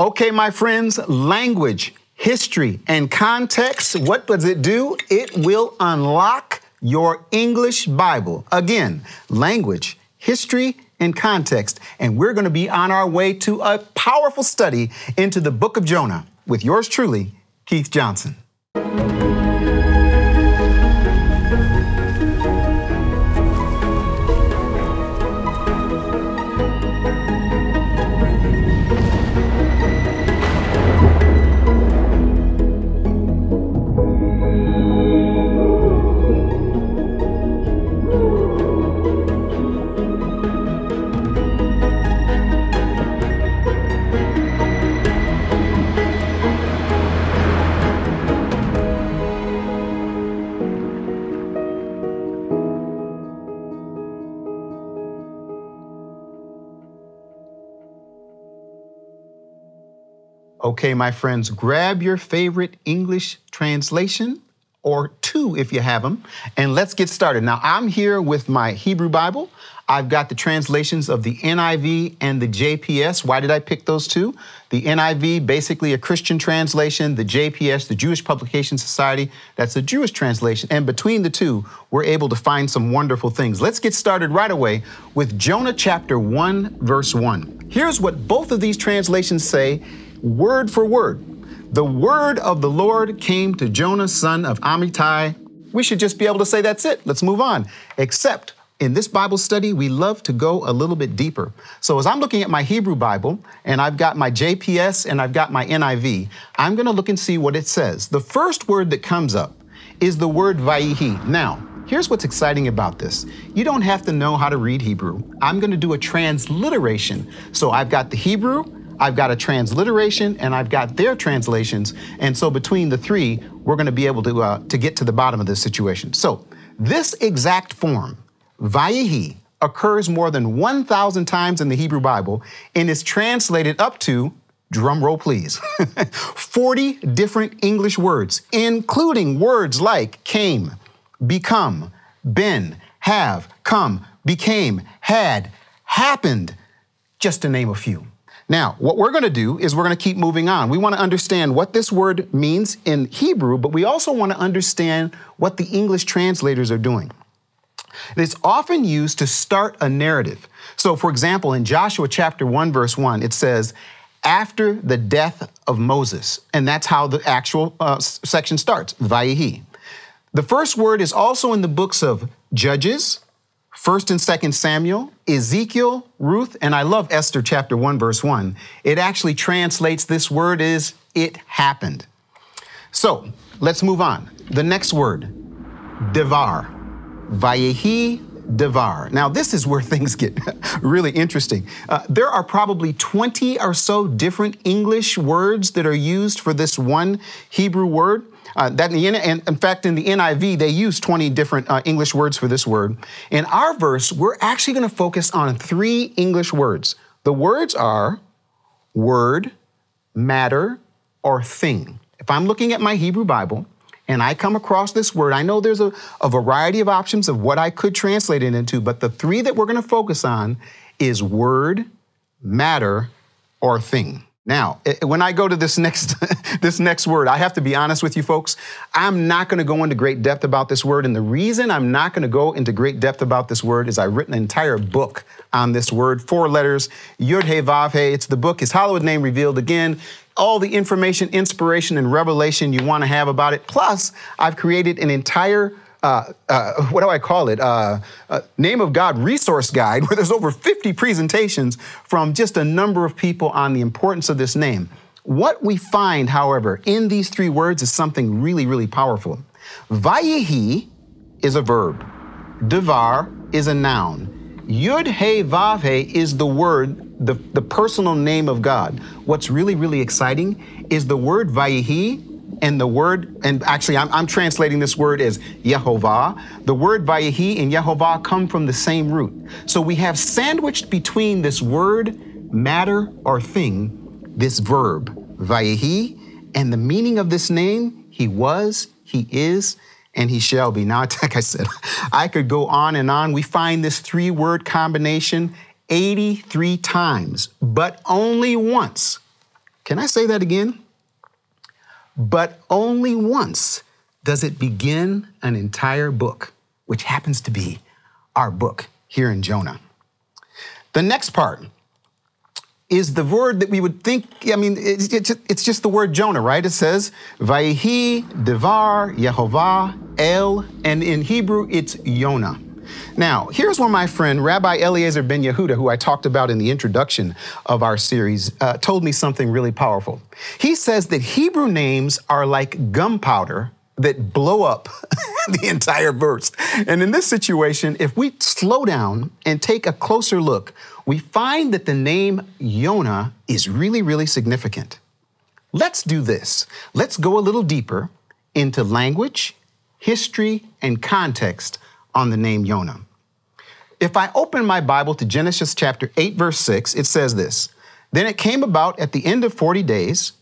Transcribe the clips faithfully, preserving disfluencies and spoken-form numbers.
Okay, my friends, language, history, and context, what does it do? It will unlock your English Bible. Again, language, history, and context. And we're going to be on our way to a powerful study into the book of Jonah with yours truly, Keith Johnson. Okay, my friends, grab your favorite English translation, or two if you have them, and let's get started. Now, I'm here with my Hebrew Bible. I've got the translations of the N I V and the J P S. Why did I pick those two? The N I V, basically a Christian translation. The J P S, the Jewish Publication Society, that's a Jewish translation. And between the two, we're able to find some wonderful things. Let's get started right away with Jonah chapter one, verse one. Here's what both of these translations say, word for word. The word of the Lord came to Jonah, son of Amittai. We should just be able to say, that's it. Let's move on. Except in this Bible study, we love to go a little bit deeper. So as I'm looking at my Hebrew Bible, and I've got my J P S and I've got my N I V, I'm going to look and see what it says. The first word that comes up is the word Vayehi. Now, here's what's exciting about this. You don't have to know how to read Hebrew. I'm going to do a transliteration. So I've got the Hebrew, I've got a transliteration, and I've got their translations. And so between the three, we're going to be able to, uh, to get to the bottom of this situation. So this exact form, Vayehi, occurs more than one thousand times in the Hebrew Bible and is translated up to, drum roll please, forty different English words, including words like came, become, been, have, come, became, had, happened, just to name a few. Now, what we're going to do is we're going to keep moving on. We want to understand what this word means in Hebrew, but we also want to understand what the English translators are doing. It's often used to start a narrative. So, for example, in Joshua chapter one, verse one, it says, after the death of Moses. And that's how the actual uh, section starts, Vayehi. The first word is also in the books of Judges, First and Second Samuel, Ezekiel, Ruth, and I love Esther chapter one, verse one. It actually translates this word is, it happened. So let's move on. The next word, devar, Vayehi devar. Now this is where things get really interesting. Uh, there are probably twenty or so different English words that are used for this one Hebrew word. Uh, that in, the, in, in fact, in the N I V, they use twenty different uh, English words for this word. In our verse, we're actually going to focus on three English words. The words are word, matter, or thing. If I'm looking at my Hebrew Bible and I come across this word, I know there's a, a variety of options of what I could translate it into, but the three that we're going to focus on is word, matter, or thing. Now, when I go to this next, this next word, I have to be honest with you folks, I'm not going to go into great depth about this word. And the reason I'm not going to go into great depth about this word is I've written an entire book on this word, four letters, Yud-Heh-Vav-Heh. It's the book, His Hallowed Name Revealed Again. All the information, inspiration, and revelation you want to have about it. Plus, I've created an entire Uh, uh, what do I call it, uh, uh, Name of God resource guide, where there's over fifty presentations from just a number of people on the importance of this name. What we find, however, in these three words is something really, really powerful. Vayehi is a verb. Devar is a noun. Yud-Heh-Vav-Heh is the word, the, the personal name of God. What's really, really exciting is the word Vayehi and the word, and actually I'm, I'm translating this word as Yehovah. The word Vayehi and Yehovah come from the same root. So we have sandwiched between this word, matter, or thing, this verb, Vayehi, and the meaning of this name, he was, he is, and he shall be. Now, like I said, I could go on and on. We find this three-word combination eighty-three times, but only once Can I say that again? But only once does it begin an entire book, which happens to be our book here in Jonah. The next part is the word that we would think, I mean, it's, it's, it's just the word Jonah, right? It says, Vayehi, Devar, Yehovah, El, and in Hebrew, it's Yonah. Now, here's where my friend, Rabbi Eliezer Ben Yehuda, who I talked about in the introduction of our series, uh, told me something really powerful. He says that Hebrew names are like gunpowder that blow up the entire verse. And in this situation, if we slow down and take a closer look, we find that the name Yonah is really, really significant. Let's do this. Let's go a little deeper into language, history, and context on the name Yonah. If I open my Bible to Genesis chapter eight, verse six, it says this, "Then it came about at the end of forty days,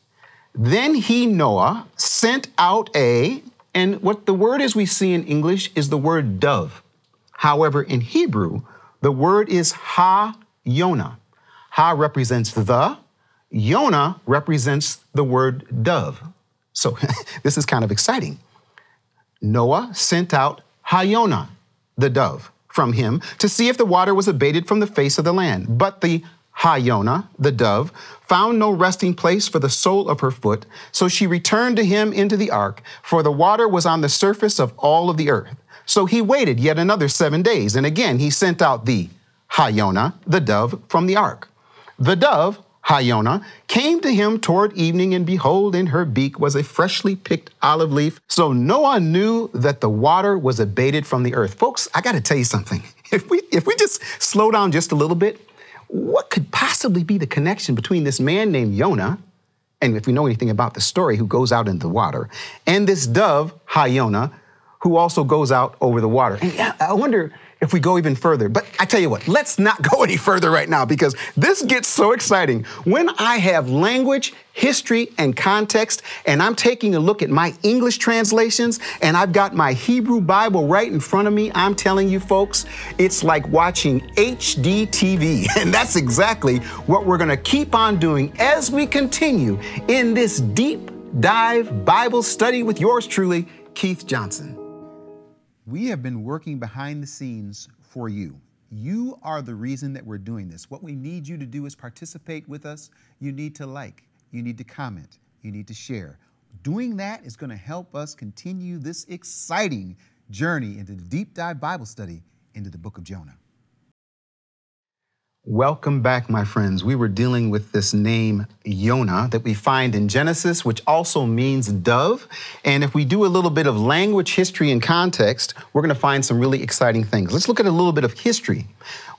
then he, Noah, sent out a," and what the word is we see in English is the word dove. However, in Hebrew, the word is Ha-Yonah. Ha represents the, Yonah represents the word dove. So this is kind of exciting. Noah sent out Ha-Yonah, the dove, from him to see if the water was abated from the face of the land. But the Ha-Yonah, the dove, found no resting place for the sole of her foot, so she returned to him into the ark, for the water was on the surface of all of the earth. So he waited yet another seven days, and again he sent out the Ha-Yonah, the dove, from the ark. The dove, Ha-Yonah, came to him toward evening, and behold, in her beak was a freshly picked olive leaf. So Noah knew that the water was abated from the earth. Folks, I gotta tell you something. If we, if we just slow down just a little bit, what could possibly be the connection between this man named Yonah, and if we know anything about the story, who goes out into the water, and this dove, Ha-Yonah, who also goes out over the water? And I wonder if we go even further, but I tell you what, let's not go any further right now because this gets so exciting. When I have language, history, and context, and I'm taking a look at my English translations, and I've got my Hebrew Bible right in front of me, I'm telling you folks, it's like watching H D T V. And that's exactly what we're gonna keep on doing as we continue in this deep dive Bible study with yours truly, Keith Johnson. We have been working behind the scenes for you. You are the reason that we're doing this. What we need you to do is participate with us. You need to like, you need to comment, you need to share. Doing that is going to help us continue this exciting journey into the deep dive Bible study into the book of Jonah. Welcome back, my friends. We were dealing with this name Yonah that we find in Genesis, which also means dove. And if we do a little bit of language, history, and context, we're gonna find some really exciting things. Let's look at a little bit of history.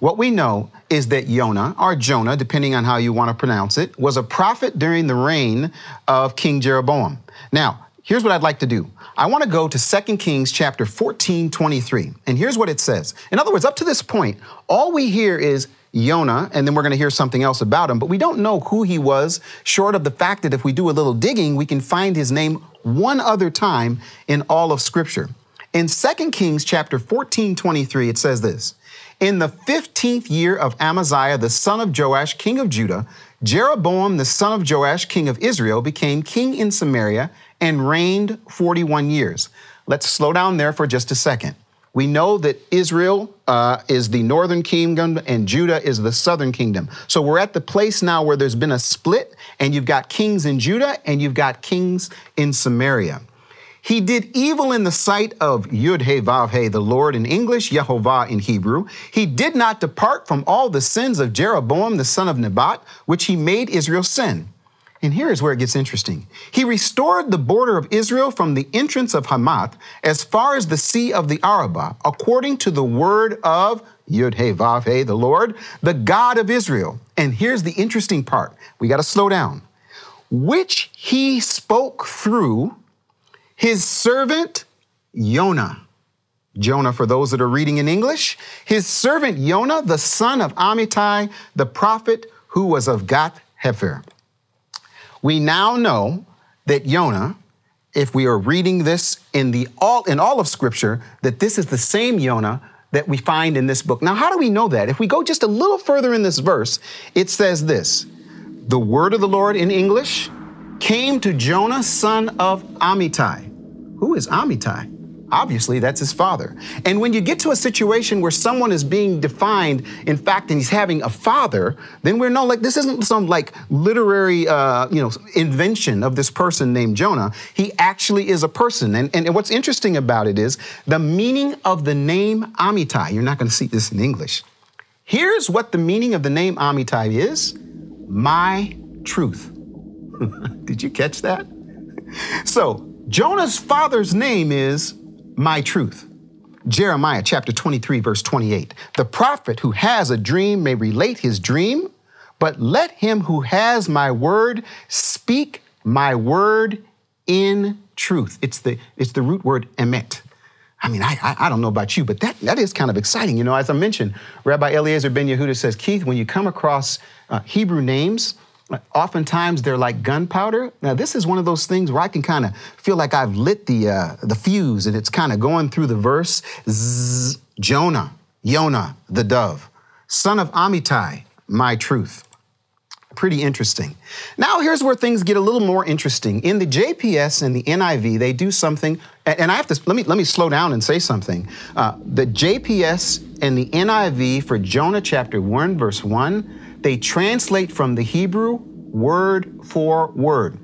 What we know is that Yonah, or Jonah, depending on how you wanna pronounce it, was a prophet during the reign of King Jeroboam. Now, here's what I'd like to do. I want to go to Second Kings chapter fourteen, twenty-three, and here's what it says. In other words, up to this point, all we hear is Yonah, and then we're going to hear something else about him, but we don't know who he was, short of the fact that if we do a little digging, we can find his name one other time in all of Scripture. In Second Kings chapter fourteen, twenty-three, it says this, "In the fifteenth year of Amaziah, the son of Joash, king of Judah, Jeroboam, the son of Joash, king of Israel, became king in Samaria and reigned forty-one years. Let's slow down there for just a second. We know that Israel uh, is the northern kingdom and Judah is the southern kingdom. So we're at the place now where there's been a split, and you've got kings in Judah and you've got kings in Samaria. He did evil in the sight of Yud-Heh-Vav-Heh, the Lord in English, Yehovah in Hebrew. He did not depart from all the sins of Jeroboam, the son of Nebat, which he made Israel sin." And here is where it gets interesting. "He restored the border of Israel from the entrance of Hamath as far as the sea of the Arabah, according to the word of Yud-Heh-Vav-Heh, the Lord, the God of Israel." And here's the interesting part. We got to slow down. "Which he spoke through his servant Yonah." Jonah, for those that are reading in English, "his servant Yonah, the son of Amittai, the prophet who was of Gath-Hefer." We now know that Yonah, if we are reading this in, the all, in all of Scripture, that this is the same Yonah that we find in this book. Now, how do we know that? If we go just a little further in this verse, it says this, The word of the Lord in English came to Jonah, son of Amittai. Who is Amittai? Obviously, that's his father. And when you get to a situation where someone is being defined, in fact, and he's having a father, then we're no, like, this isn't some like literary, uh, you know, invention of this person named Jonah. He actually is a person. And, and what's interesting about it is the meaning of the name Amittai. You're not going to see this in English. Here's what the meaning of the name Amittai is: my truth. Did you catch that? So Jonah's father's name is my truth. Jeremiah chapter twenty-three, verse twenty-eight. The prophet who has a dream may relate his dream, but let him who has my word speak my word in truth. It's the, it's the root word emet. I mean, I, I, I don't know about you, but that, that is kind of exciting. You know, as I mentioned, Rabbi Eliezer Ben Yehuda says, Keith, when you come across uh, Hebrew names, oftentimes they're like gunpowder. Now, this is one of those things where I can kind of feel like I've lit the uh, the fuse, and it's kind of going through the verse. Zzz, Jonah, Yonah, the dove, son of Amittai, my truth. Pretty interesting. Now, here's where things get a little more interesting. In the J P S and the N I V, they do something, and I have to, let me, let me slow down and say something. Uh, the J P S and the N I V for Jonah chapter one, verse one, they translate from the Hebrew word for word.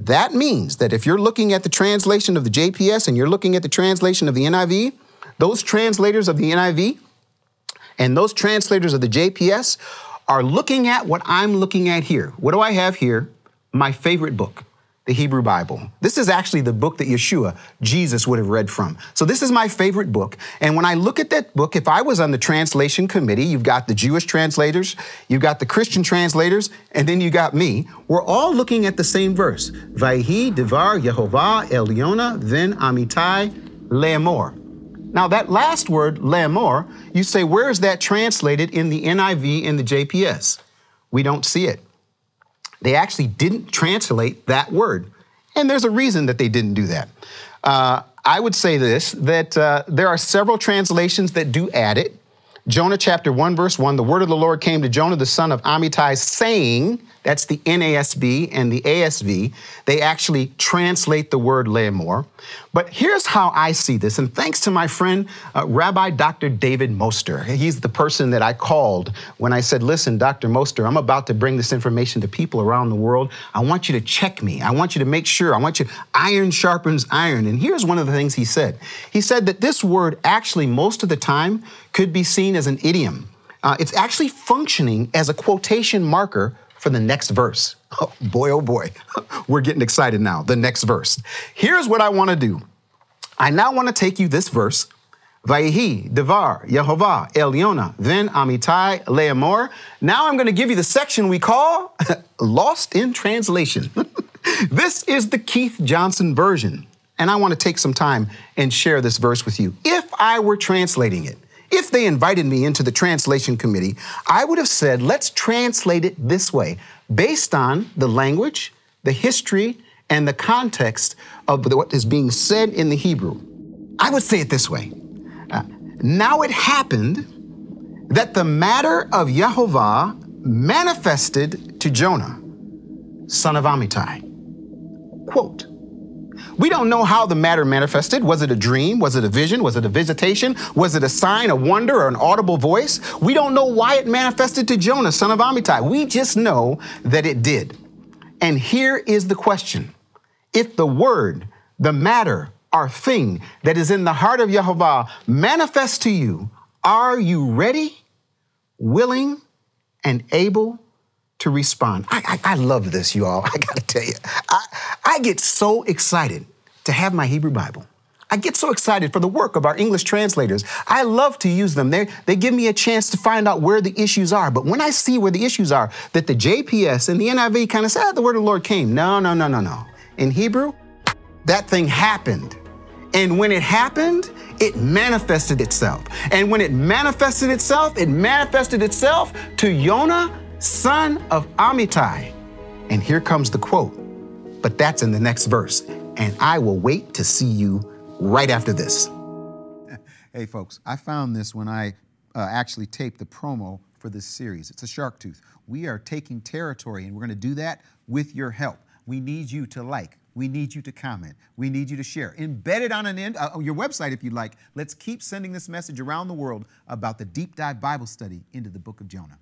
That means that if you're looking at the translation of the J P S and you're looking at the translation of the N I V, those translators of the N I V and those translators of the J P S are looking at what I'm looking at here. What do I have here? My favorite book, the Hebrew Bible. This is actually the book that Yeshua, Jesus, would have read from. So this is my favorite book. And when I look at that book, if I was on the translation committee, you've got the Jewish translators, you've got the Christian translators, and then you got me. We're all looking at the same verse. Vayehi devar Yehovah el Yonah ven Amittai le'amor. Now that last word, le'amor, you say, where is that translated in the N I V and the J P S? We don't see it. They actually didn't translate that word. And there's a reason that they didn't do that. Uh, I would say this, that uh, there are several translations that do add it. Jonah chapter one, verse one, the word of the Lord came to Jonah, the son of Amittai, saying, that's the N A S B and the A S V. They actually translate the word le'amor. But here's how I see this, and thanks to my friend, uh, Rabbi Doctor David Moster. He's the person that I called when I said, listen, Doctor Moster, I'm about to bring this information to people around the world. I want you to check me. I want you to make sure. I want you, iron sharpens iron. And here's one of the things he said. He said that this word actually most of the time could be seen as an idiom. Uh, it's actually functioning as a quotation marker for the next verse. Oh boy, oh boy, we're getting excited now, the next verse. Here's what I wanna do. I now wanna take you this verse, Vayehi devar Yehovah el Yonah ven Amittai le'amor. Now I'm gonna give you the section we call Lost in Translation. This is the Keith Johnson version. And I wanna take some time and share this verse with you. If I were translating it, if they invited me into the translation committee, I would have said, let's translate it this way, based on the language, the history, and the context of what is being said in the Hebrew. I would say it this way. Uh, now it happened that the matter of Yehovah manifested to Jonah, son of Amittai. Quote. We don't know how the matter manifested. Was it a dream? Was it a vision? Was it a visitation? Was it a sign, a wonder, or an audible voice? We don't know why it manifested to Jonah, son of Amittai. We just know that it did. And here is the question. If the word, the matter, or thing that is in the heart of Yehovah manifests to you, are you ready, willing, and able to respond? I, I, I love this, you all. I gotta tell you, I, I get so excited to have my Hebrew Bible. I get so excited for the work of our English translators. I love to use them. They, they give me a chance to find out where the issues are. But when I see where the issues are, that the J P S and the N I V kind of said, ah, the word of the Lord came. No, no, no, no, no. In Hebrew, that thing happened. And when it happened, it manifested itself. And when it manifested itself, it manifested itself to Yonah, son of Amittai. And here comes the quote, but that's in the next verse. And I will wait to see you right after this. Hey folks, I found this when I uh, actually taped the promo for for this series. It's a shark tooth. We are taking territory, and we're going to do that with your help. We need you to like. We need you to comment. We need you to share. Embed it on an end, uh, your website if you'd like. Let's keep sending this message around the world about the deep dive Bible study into the book of Jonah.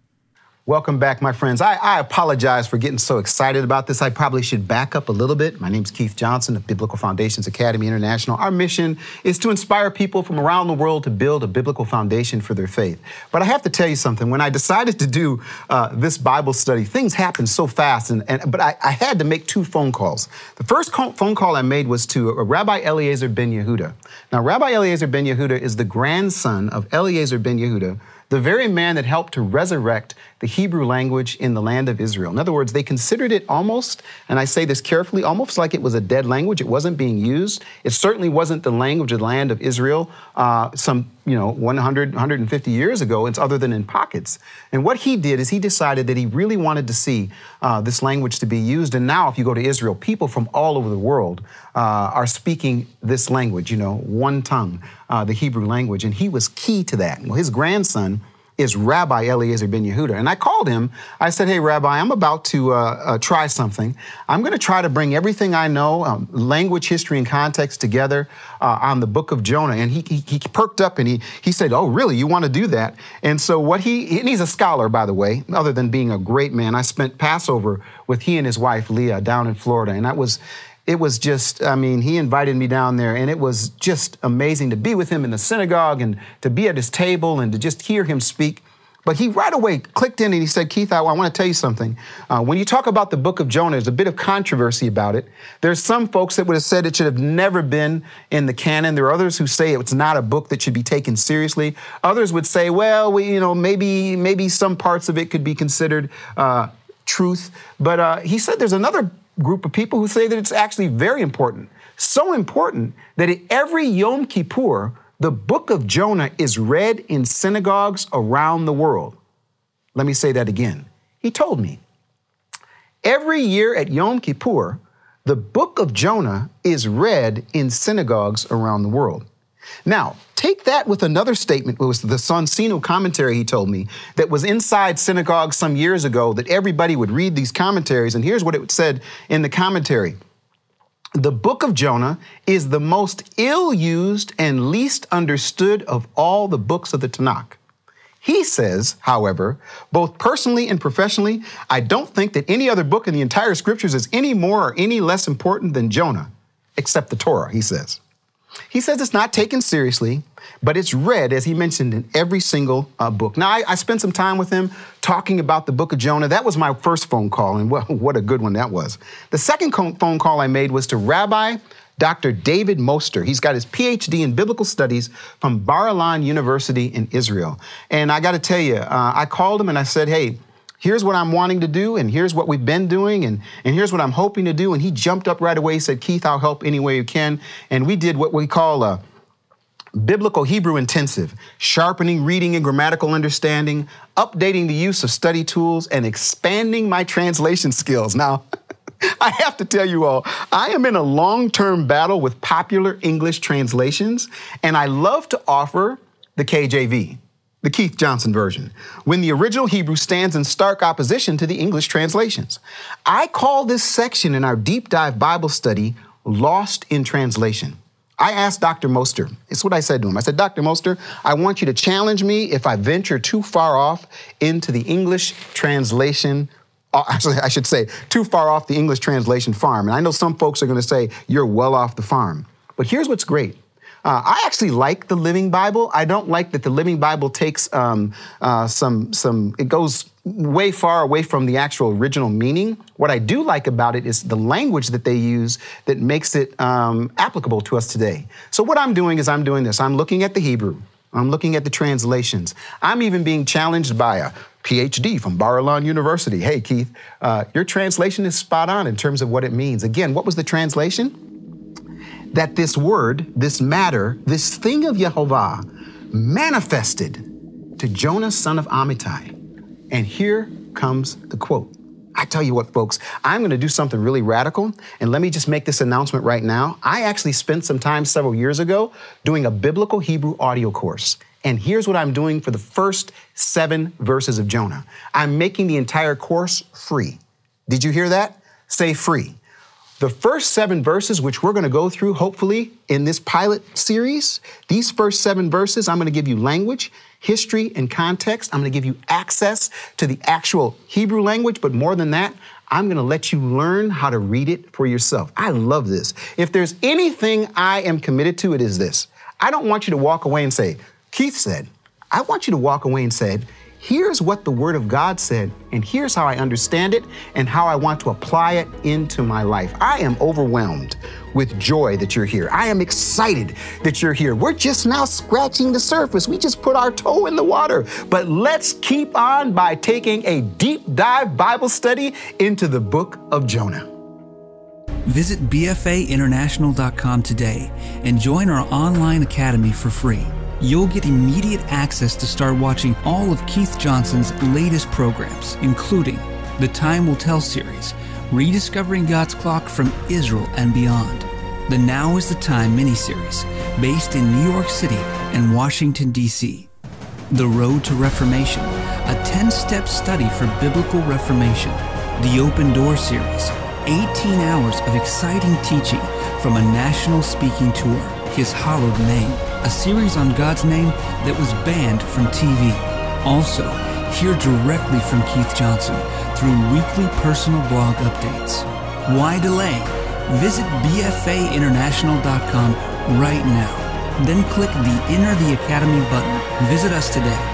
Welcome back, my friends. I, I apologize for getting so excited about this. I probably should back up a little bit. My name's Keith Johnson of Biblical Foundations Academy International. Our mission is to inspire people from around the world to build a biblical foundation for their faith. But I have to tell you something. When I decided to do uh, this Bible study, things happened so fast, and, and but I, I had to make two phone calls. The first call, phone call I made was to uh, Rabbi Eliezer Ben Yehuda. Now, Rabbi Eliezer Ben Yehuda is the grandson of Eliezer Ben Yehuda, the very man that helped to resurrect the Hebrew language in the land of Israel. In other words, they considered it almost, and I say this carefully, almost like it was a dead language. It wasn't being used. It certainly wasn't the language of the land of Israel uh, some, you know, one hundred, one hundred fifty years ago. It's other than in pockets. And what he did is he decided that he really wanted to see uh, this language to be used. And now if you go to Israel, people from all over the world uh, are speaking this language, you know, one tongue, uh, the Hebrew language. And he was key to that. Well, his grandson is Rabbi Eliezer Ben Yehuda. And I called him. I said, hey, Rabbi, I'm about to uh, uh, try something. I'm going to try to bring everything I know, um, language, history, and context together uh, on the book of Jonah. And he, he, he perked up and he, he said, oh, really? You want to do that? And so what he, and he's a scholar, by the way, other than being a great man. I spent Passover with he and his wife, Leah, down in Florida. And that was, it was just, I mean, he invited me down there, and it was just amazing to be with him in the synagogue and to be at his table and to just hear him speak. But he right away clicked in and he said, Keith, I, I want to tell you something. Uh, when you talk about the book of Jonah, there's a bit of controversy about it. There's some folks that would have said it should have never been in the canon. There are others who say it's not a book that should be taken seriously. Others would say, well, we, you know, maybe, maybe some parts of it could be considered uh, truth. But uh, he said there's another group of people who say that it's actually very important. So important that at every Yom Kippur, the book of Jonah is read in synagogues around the world. Let me say that again. He told me, every year at Yom Kippur, the book of Jonah is read in synagogues around the world. Now, take that with another statement. It was the Sonsino commentary, he told me, that was inside synagogues some years ago, that everybody would read these commentaries. And here's what it said in the commentary. The book of Jonah is the most ill-used and least understood of all the books of the Tanakh. He says, however, both personally and professionally, I don't think that any other book in the entire scriptures is any more or any less important than Jonah, except the Torah, he says. He says it's not taken seriously, but it's read, as he mentioned, in every single uh, book. Now, I, I spent some time with him talking about the book of Jonah. That was my first phone call, and what, what a good one that was. The second phone call I made was to Rabbi Doctor David Moster. He's got his P H D in biblical studies from Bar-Ilan University in Israel. And I got to tell you, uh, I called him and I said, hey, here's what I'm wanting to do, and here's what we've been doing, and, and here's what I'm hoping to do. And he jumped up right away. He said, Keith, I'll help any way you can. And we did what we call a biblical Hebrew intensive, sharpening reading and grammatical understanding, updating the use of study tools, and expanding my translation skills. Now, I have to tell you all, I am in a long-term battle with popular English translations, and I love to offer the K J V. The Keith Johnson version, when the original Hebrew stands in stark opposition to the English translations. I call this section in our deep dive Bible study, Lost in Translation. I asked Doctor Moster, it's what I said to him. I said, Doctor Moster, I want you to challenge me if I venture too far off into the English translation, I should say, too far off the English translation farm. And I know some folks are gonna say, you're well off the farm. But here's what's great. Uh, I actually like the Living Bible. I don't like that the Living Bible takes um, uh, some, some, it goes way far away from the actual original meaning. What I do like about it is the language that they use that makes it um, applicable to us today. So what I'm doing is I'm doing this. I'm looking at the Hebrew. I'm looking at the translations. I'm even being challenged by a P H D from Bar-Ilan University. Hey, Keith, uh, your translation is spot on in terms of what it means. Again, what was the translation? That this word, this matter, this thing of Yehovah manifested to Jonah, son of Amittai. And here comes the quote. I tell you what, folks, I'm gonna do something really radical, and let me just make this announcement right now. I actually spent some time several years ago doing a biblical Hebrew audio course. And here's what I'm doing for the first seven verses of Jonah. I'm making the entire course free. Did you hear that? Say free. The first seven verses, which we're gonna go through hopefully in this pilot series, these first seven verses, I'm gonna give you language, history, and context. I'm gonna give you access to the actual Hebrew language, but more than that, I'm gonna let you learn how to read it for yourself. I love this. If there's anything I am committed to, it is this. I don't want you to walk away and say, Keith said. I want you to walk away and say, here's what the Word of God said, and here's how I understand it and how I want to apply it into my life. I am overwhelmed with joy that you're here. I am excited that you're here. We're just now scratching the surface. We just put our toe in the water. But let's keep on by taking a deep dive Bible study into the book of Jonah. Visit b f a international dot com today and join our online academy for free. You'll get immediate access to start watching all of Keith Johnson's latest programs, including the Time Will Tell series, Rediscovering God's Clock from Israel and Beyond, the Now is the Time miniseries, based in New York City and Washington, D C, The Road to Reformation, a ten-step study for biblical reformation, the Open Door series, eighteen hours of exciting teaching from a national speaking tour, His Hallowed Name, a series on God's name that was banned from T V. Also, hear directly from Keith Johnson through weekly personal blog updates. Why delay? Visit b f a international dot com right now. Then click the Enter the Academy button. Visit us today.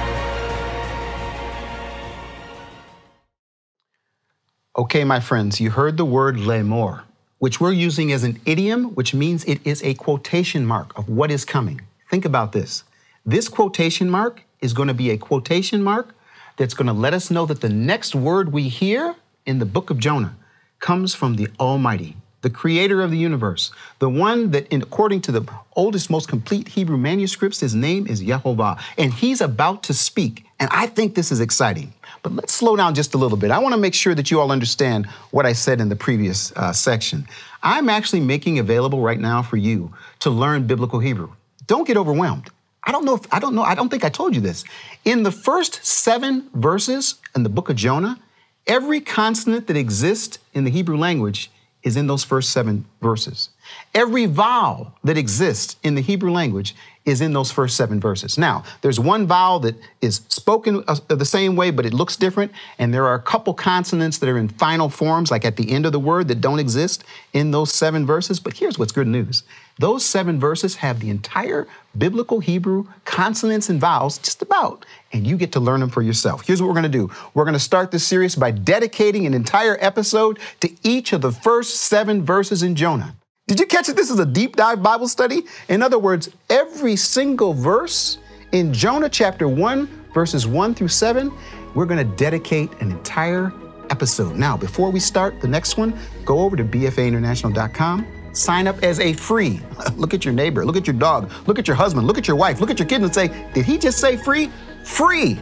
Okay, my friends, you heard the word lemor, which we're using as an idiom, which means it is a quotation mark of what is coming. Think about this. This quotation mark is going to be a quotation mark that's going to let us know that the next word we hear in the book of Jonah comes from the Almighty, the creator of the universe, the one that, according to the oldest, most complete Hebrew manuscripts, his name is Yehovah, and he's about to speak. And I think this is exciting, but let's slow down just a little bit. I want to make sure that you all understand what I said in the previous uh, section. I'm actually making available right now for you to learn biblical Hebrew. Don't get overwhelmed. I don't know if, I don't know, I don't think I told you this. In the first seven verses in the book of Jonah, every consonant that exists in the Hebrew language is in those first seven verses. Every vowel that exists in the Hebrew language is in those first seven verses. Now, there's one vowel that is spoken the same way, but it looks different, and there are a couple consonants that are in final forms, like at the end of the word, that don't exist in those seven verses. But here's what's good news. Those seven verses have the entire biblical Hebrew consonants and vowels, just about, and you get to learn them for yourself. Here's what we're gonna do. We're gonna start this series by dedicating an entire episode to each of the first seven verses in Jonah. Did you catch it? This is a deep dive Bible study. In other words, every single verse in Jonah chapter one, verses one through seven, we're gonna dedicate an entire episode. Now, before we start the next one, go over to b f a international dot com, sign up as a free. Look at your neighbor, look at your dog, look at your husband, look at your wife, look at your kids and say, did he just say free? Free!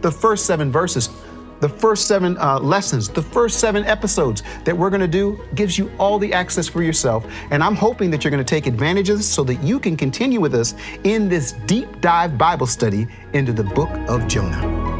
The first seven verses, the first seven uh, lessons, the first seven episodes that we're gonna do gives you all the access for yourself. And I'm hoping that you're gonna take advantage of this so that you can continue with us in this deep dive Bible study into the book of Jonah.